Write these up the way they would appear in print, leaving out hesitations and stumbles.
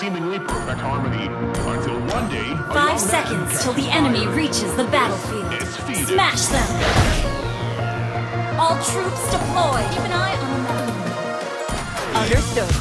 Seemingly perfect harmony, until one day... 5 seconds till the enemy reaches the battlefield. Smash them! All troops deployed! Keep an eye on the enemy. Understood.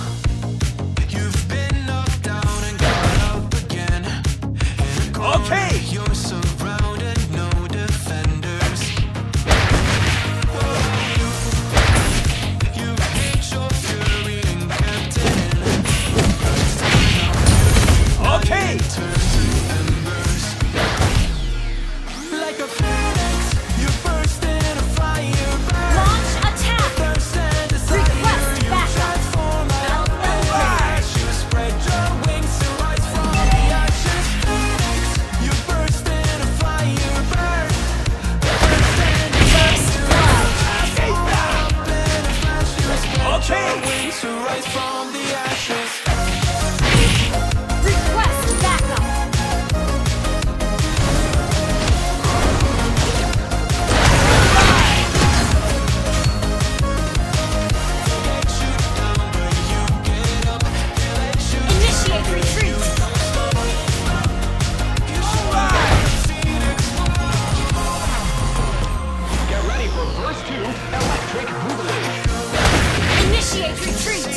Electric Boogaloo. Initiate retreat.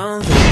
down the